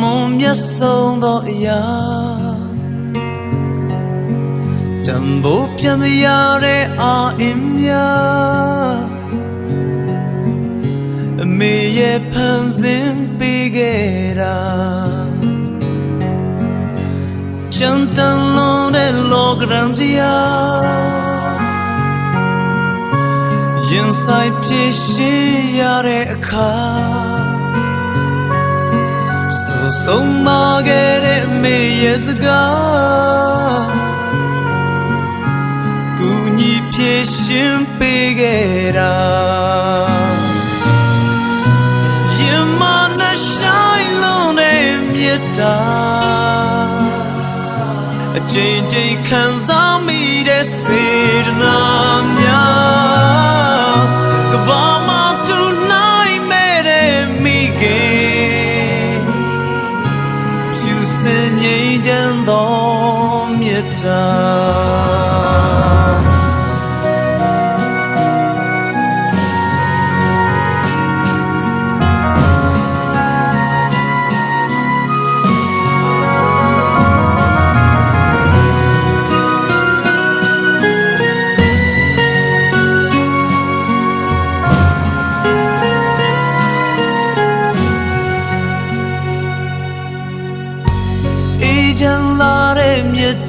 Mum yasong do ya Jambu pyamya re a imya Me ye panzin bigera Chantan lo de logram dia Yin sai pyeshi ya re kha Son magere me yezga Kuni pieşin pegera Yemana şaylon emyeta Ceycey kanzami de sirnam ya Kıvama tunay mere mige Yen dom yeta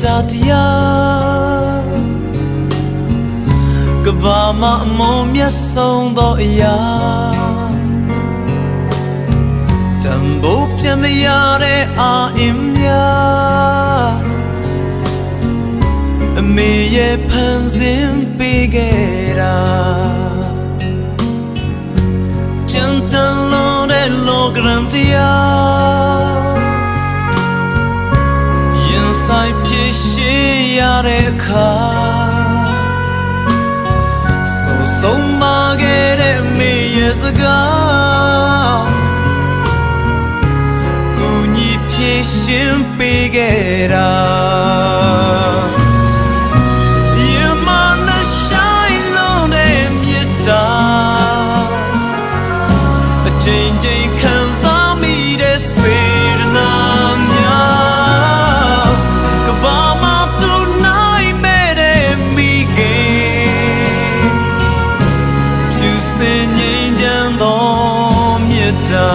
Tatya Kıvama mum yasong do ya Jambu pyamya re a imya Meye panzin pigera Jantan lo de logram dia Say pişi yareka Sosoma geremi yazga Kuni pişim pegera Yemana şaylon emyeta Ceycey kanzami de sirnam ya Kıvama tunay mere mige Püsen yengen dom yeta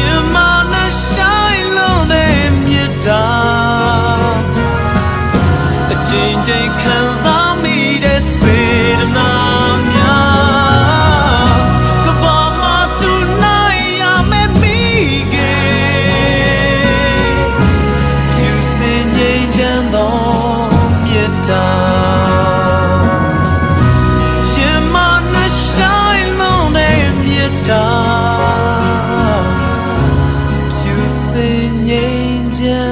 Yemana şaylon emyeta Ceycey kanzami de sirnam ya Yeah.